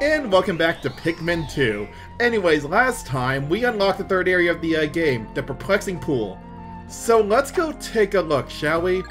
And welcome back to Pikmin 2. Anyways, last time we unlocked the third area of the game, the Perplexing Pool. So let's go take a look, shall we?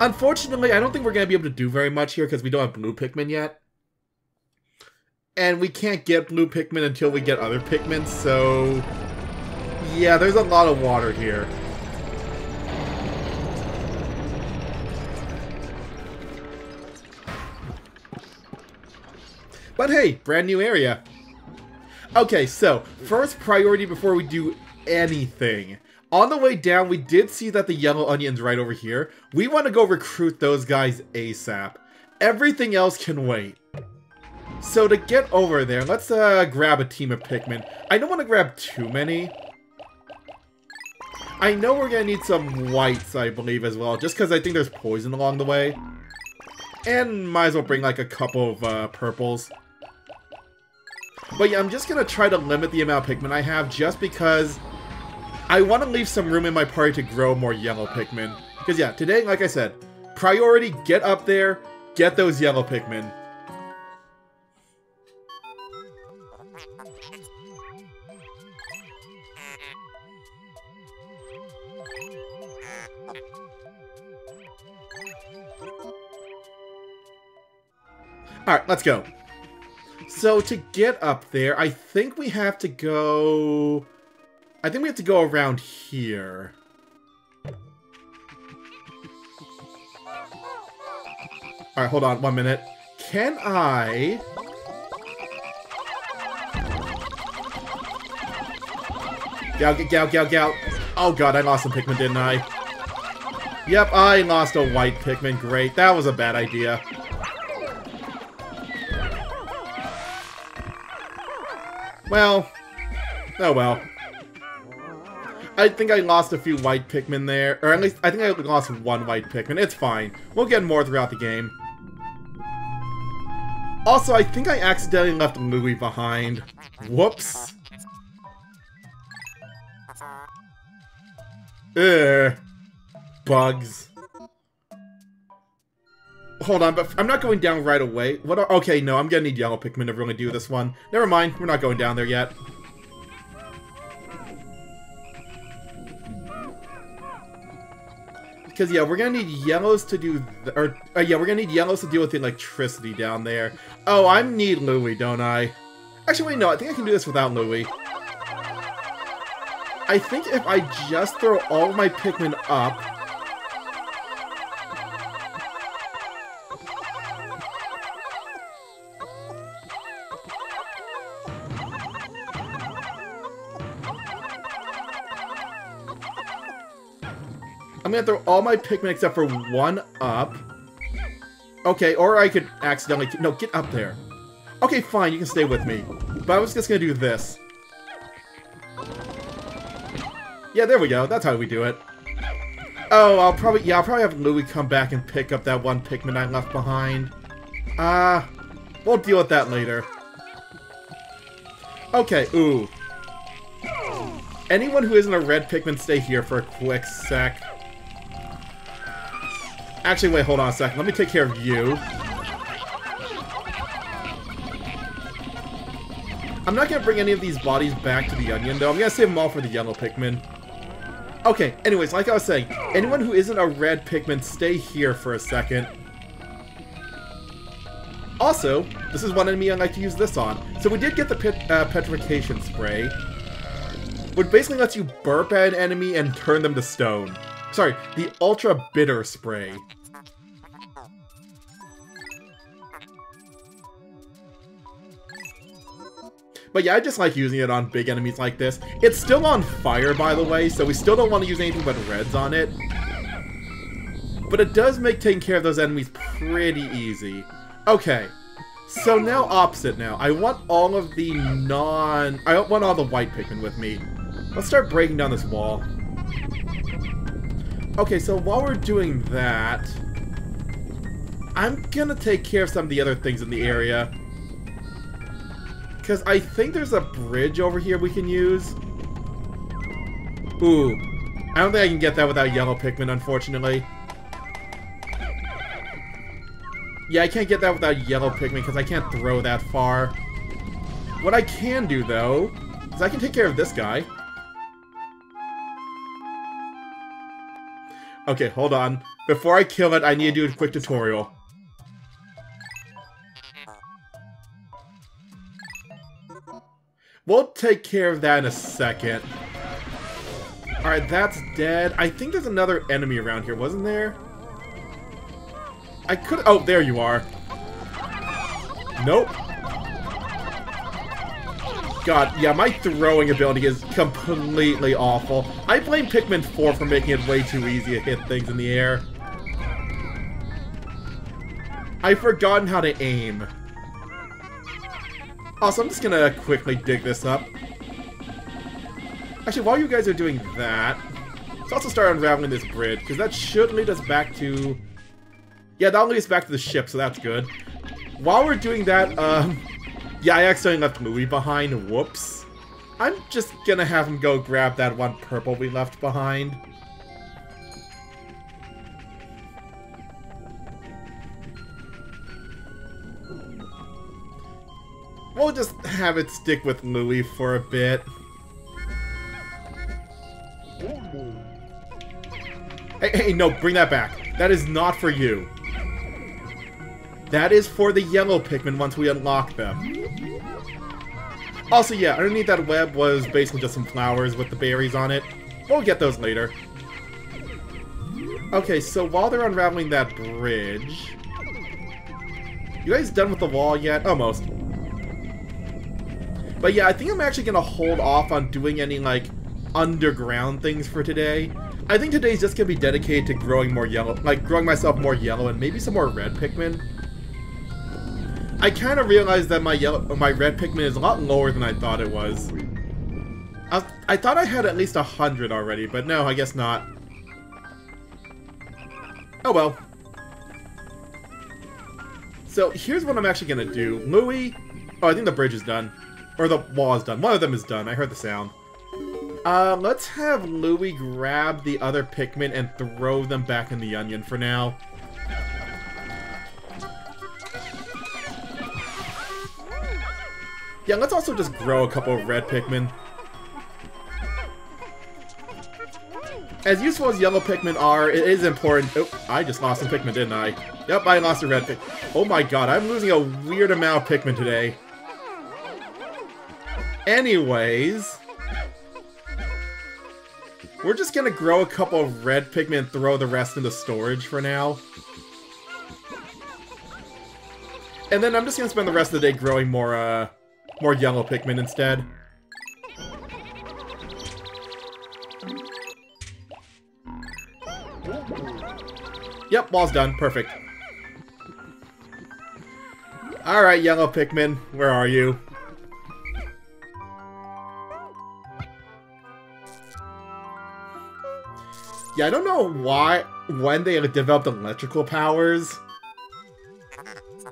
Unfortunately, I don't think we're going to be able to do very much here because we don't have blue Pikmin yet. And we can't get blue Pikmin until we get other Pikmin, so... yeah, there's a lot of water here. But hey, brand new area. Okay, so, first priority before we do anything. On the way down, we did see that the yellow onion's right over here. We want to go recruit those guys ASAP. Everything else can wait. So to get over there, let's grab a team of Pikmin. I don't want to grab too many. I know we're going to need some whites, I believe, as well, just because I think there's poison along the way. And might as well bring like a couple of purples. But yeah, I'm just going to try to limit the amount of Pikmin I have just because... I want to leave some room in my party to grow more yellow Pikmin. Because yeah, today, like I said, priority, get up there, get those yellow Pikmin. Alright, let's go. So to get up there, I think we have to go... I think we have to go around here. Alright, hold on, 1 minute. Can I... Gout. Oh god, I lost some Pikmin, didn't I? Yep, I lost a white Pikmin. Great, that was a bad idea. Well, oh well. I think I lost a few white Pikmin there, or at least I think I lost one white Pikmin. It's fine. We'll get more throughout the game. Also, I think I accidentally left Louie behind. Whoops. Ugh. Bugs. Hold on, but I'm not going down right away. What? Okay, no, I'm gonna need yellow Pikmin to really do this one. Never mind, we're not going down there yet. Because yeah, we're gonna need yellows to do, we're gonna need yellows to deal with the electricity down there. Oh, I need Louie, don't I? Actually, wait, no, I think I can do this without Louie. I think if I just throw all my Pikmin up, I'm gonna throw all my Pikmin except for one up. Okay, or I could accidentally... no, get up there. Okay, fine, you can stay with me. But I was just gonna do this. Yeah, there we go. That's how we do it. Oh, I'll probably have Louie come back and pick up that one Pikmin I left behind. We'll deal with that later. Okay, ooh. Anyone who isn't a red Pikmin, stay here for a quick sec. Actually, wait, hold on a second. Let me take care of you. I'm not going to bring any of these bodies back to the onion, though. I'm going to save them all for the yellow Pikmin. Okay, anyways, like I was saying, anyone who isn't a red Pikmin, stay here for a second. Also, this is one enemy I like to use this on. So we did get the Petrification Spray, which basically lets you burp at an enemy and turn them to stone. Sorry, the Ultra Bitter Spray. But yeah, I just like using it on big enemies like this. It's still on fire, by the way, so we still don't want to use anything but reds on it. But it does make taking care of those enemies pretty easy. Okay, so now opposite now. I want all of the I want all the white Pikmin with me. Let's start breaking down this wall. Okay, so while we're doing that, I'm gonna take care of some of the other things in the area. Because I think there's a bridge over here we can use. Ooh, I don't think I can get that without yellow Pikmin, unfortunately. Yeah, I can't get that without yellow Pikmin because I can't throw that far. What I can do, though, is I can take care of this guy. Okay, hold on. Before I kill it, I need to do a quick tutorial. We'll take care of that in a second. Alright, that's dead. I think there's another enemy around here, wasn't there? I could... Oh, there you are. Nope. God, yeah, my throwing ability is completely awful. I blame Pikmin 4 for making it way too easy to hit things in the air. I've forgotten how to aim. Also, I'm just gonna quickly dig this up. Actually, while you guys are doing that, let's also start unraveling this bridge, because that should lead us back to... Yeah, that'll lead us back to the ship, so that's good. While we're doing that, yeah, I accidentally left Louie behind. Whoops. I'm just gonna have him go grab that one purple we left behind. We'll just have it stick with Louie for a bit. Hey, hey, no, bring that back. That is not for you. That is for the yellow Pikmin once we unlock them. Also, yeah, underneath that web was basically just some flowers with the berries on it. We'll get those later. Okay, so while they're unraveling that bridge... You guys done with the wall yet? Almost. But yeah, I think I'm actually gonna hold off on doing any, like, underground things for today. I think today's just gonna be dedicated to growing more yellow, like growing myself more yellow and maybe some more red Pikmin. I kind of realized that my red Pikmin is a lot lower than I thought it was. I thought I had at least 100 already, but no, I guess not. Oh well. So here's what I'm actually gonna do. Louie, oh, I think the bridge is done, or the wall is done. One of them is done. I heard the sound. Let's have Louie grab the other Pikmin and throw them back in the onion for now. Yeah, let's also just grow a couple of red Pikmin. As useful as yellow Pikmin are, it is important... Oh, I just lost some Pikmin, didn't I? Yep, I lost a red Pikmin. Oh my god, I'm losing a weird amount of Pikmin today. Anyways... We're just gonna grow a couple of red Pikmin and throw the rest into storage for now. And then I'm just gonna spend the rest of the day growing more yellow Pikmin instead. Yep, wall's done. Perfect. Alright, yellow Pikmin, where are you? Yeah, I don't know why, when they developed electrical powers.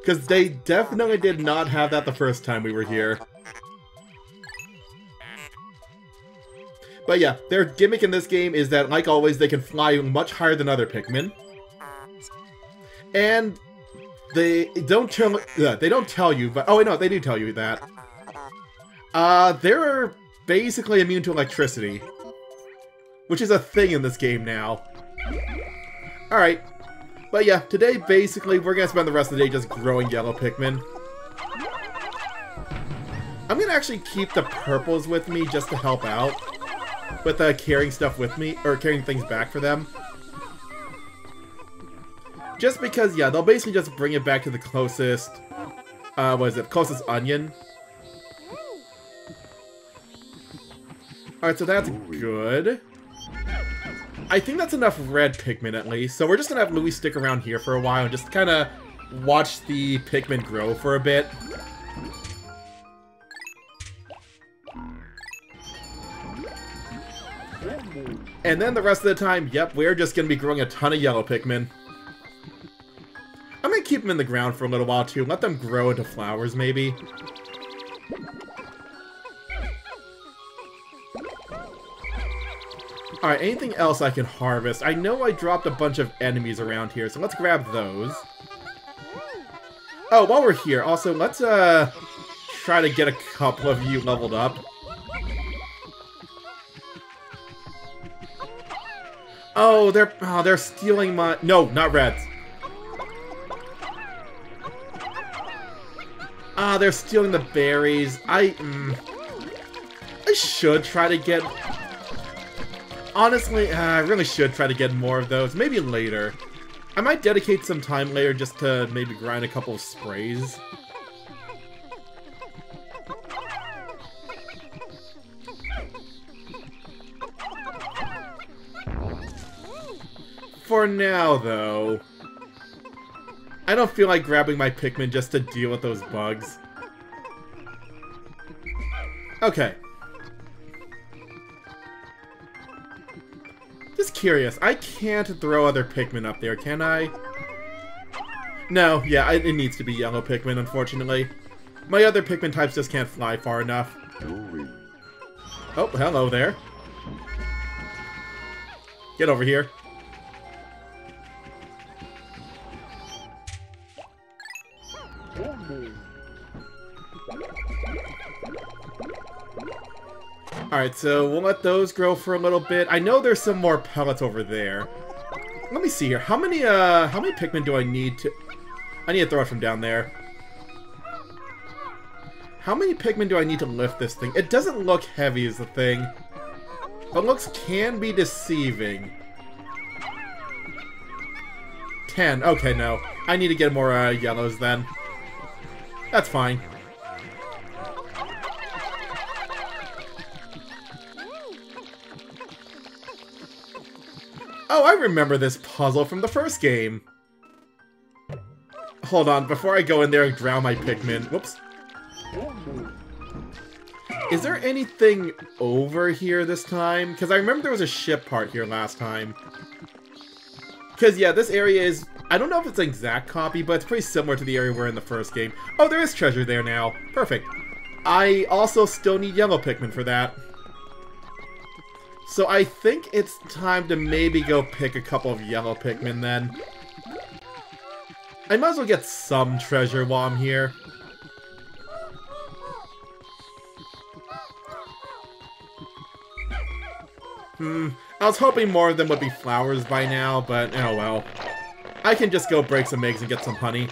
Because they definitely did not have that the first time we were here. But yeah, their gimmick in this game is that, like always, they can fly much higher than other Pikmin. And they don't tell you, but oh wait, no, they do tell you that. They're basically immune to electricity. Which is a thing in this game now. Alright. But yeah, today basically we're gonna spend the rest of the day just growing yellow Pikmin. I'm gonna actually keep the purples with me just to help out. With carrying stuff with me, or carrying things back for them. Just because, yeah, they'll basically just bring it back to the closest... Closest onion. Alright, so that's good. I think that's enough red Pikmin at least, so we're just gonna have Louie stick around here for a while and just kinda watch the Pikmin grow for a bit. And then the rest of the time, yep, we're just gonna be growing a ton of yellow Pikmin. I'm gonna keep them in the ground for a little while too, let them grow into flowers maybe. Alright, anything else I can harvest? I know I dropped a bunch of enemies around here, so let's grab those. Oh, while we're here, also, let's try to get a couple of you leveled up. Oh, they're stealing my... No, not rats. Ah, they're stealing the berries. I should try to get... Honestly, I really should try to get more of those. Maybe later. I might dedicate some time later just to maybe grind a couple of sprays. For now, though, I don't feel like grabbing my Pikmin just to deal with those bugs. Okay. Just curious, I can't throw other Pikmin up there, can I? No, yeah, it needs to be yellow Pikmin, unfortunately. My other Pikmin types just can't fly far enough. Oh, hello there. Get over here. Alright, so we'll let those grow for a little bit. I know there's some more pellets over there. Let me see here. How many Pikmin do I need to... I need to throw it from down there. How many Pikmin do I need to lift this thing? It doesn't look heavy is the thing. But looks can be deceiving. 10. Okay, no. I need to get more yellows then. That's fine. Oh, I remember this puzzle from the first game. Hold on, before I go in there and drown my Pikmin. Whoops. Is there anything over here this time? Because I remember there was a ship part here last time. Because, yeah, this area is... I don't know if it's an exact copy, but it's pretty similar to the area we're in the first game. Oh, there is treasure there now. Perfect. I also still need yellow Pikmin for that. So I think it's time to maybe go pick a couple of yellow Pikmin then. I might as well get some treasure while I'm here. I was hoping more of them would be flowers by now, but oh well. I can just go break some eggs and get some honey.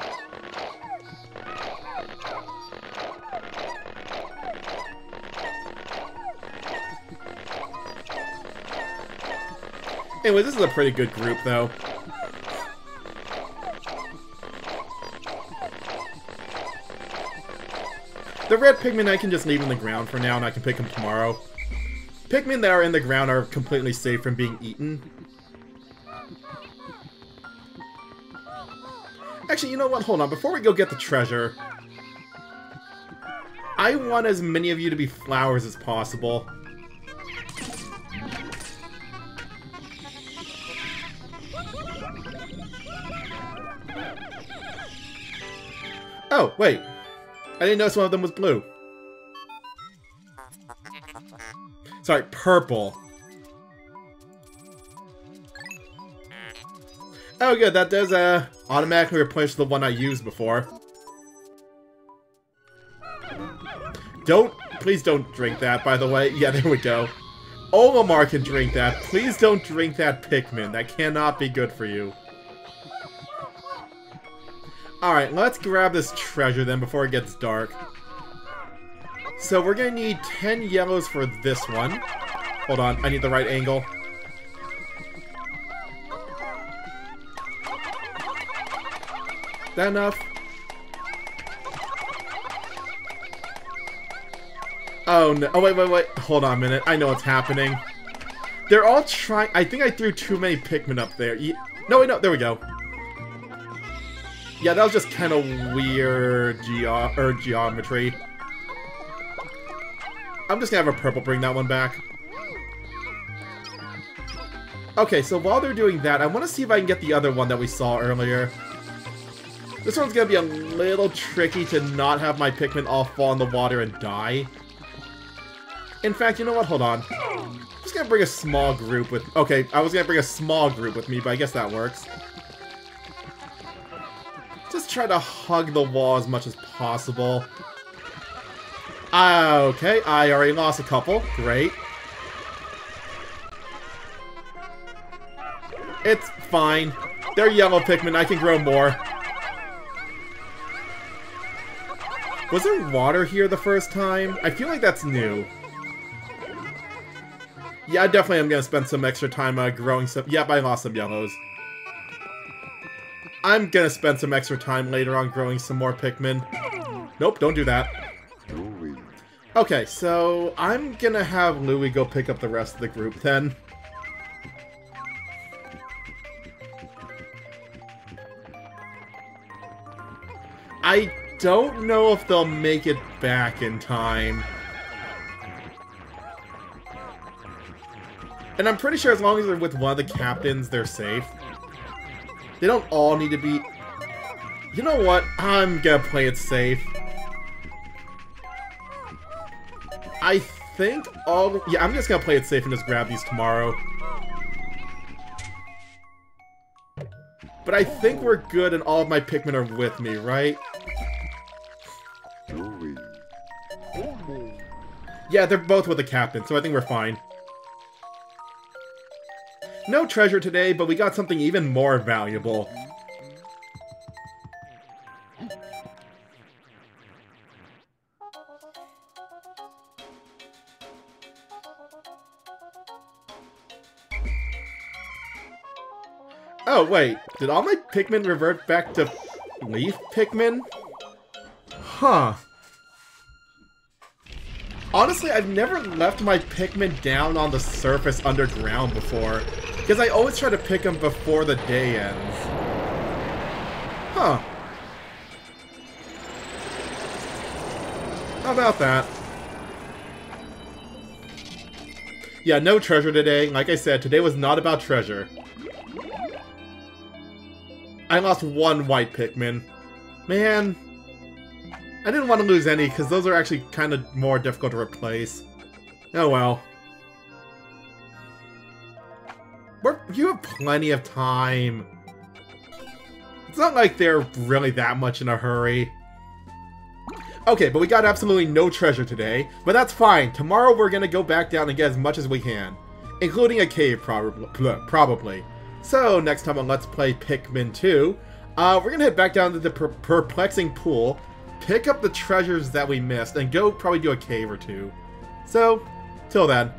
Anyway, this is a pretty good group, though. The red Pikmin I can just leave in the ground for now, and I can pick them tomorrow. Pikmin that are in the ground are completely safe from being eaten. Actually, you know what? Hold on. Before we go get the treasure, I want as many of you to be flowers as possible. Oh, wait. I didn't notice one of them was blue. Sorry, purple. Oh, good. That does automatically replenish the one I used before. Don't... Please don't drink that, by the way. Yeah, there we go. Olimar can drink that. Please don't drink that Pikmin. That cannot be good for you. Alright, let's grab this treasure then before it gets dark. So we're gonna need 10 yellows for this one. Hold on, I need the right angle. That enough? Oh no, oh wait, hold on a minute, I know what's happening. They're all trying, I think I threw too many Pikmin up there. No wait, no, there we go. Yeah, that was just kind of weird geometry. I'm just gonna have a purple bring that one back. Okay, so while they're doing that, I want to see if I can get the other one that we saw earlier. This one's gonna be a little tricky to not have my Pikmin all fall in the water and die. In fact, you know what? Hold on. I'm just gonna bring a small group with... Okay, I was gonna bring a small group with me, but I guess that works. just try to hug the wall as much as possible. Okay, I already lost a couple. Great. It's fine. They're yellow Pikmin. I can grow more. Was there water here the first time? I feel like that's new. Yeah, I definitely am going to spend some extra time growing some... Yep, I lost some yellows. I'm going to spend some extra time later on growing some more Pikmin. Nope, don't do that. Okay, so I'm going to have Louie go pick up the rest of the group then. I don't know if they'll make it back in time. And I'm pretty sure as long as they're with one of the captains, they're safe. They don't all need to be... You know what? I'm gonna play it safe. I think all... Yeah, I'm just gonna play it safe and just grab these tomorrow. But I think we're good and all of my Pikmin are with me, right? Yeah, they're both with the captain, so I think we're fine. No treasure today, but we got something even more valuable. Oh, wait. Did all my Pikmin revert back to leaf Pikmin? Huh. Honestly, I've never left my Pikmin down on the surface underground before. Because I always try to pick them before the day ends. Huh. How about that? Yeah, no treasure today. Like I said, today was not about treasure. I lost one white Pikmin. Man. I didn't want to lose any, because those are actually kind of more difficult to replace. Oh well. You have plenty of time. It's not like they're really that much in a hurry. Okay, but we got absolutely no treasure today, but that's fine. Tomorrow we're gonna go back down and get as much as we can, including a cave probably. So next time on Let's Play Pikmin 2, we're gonna head back down to the Perplexing Pool, pick up the treasures that we missed, and go probably do a cave or two. So, till then.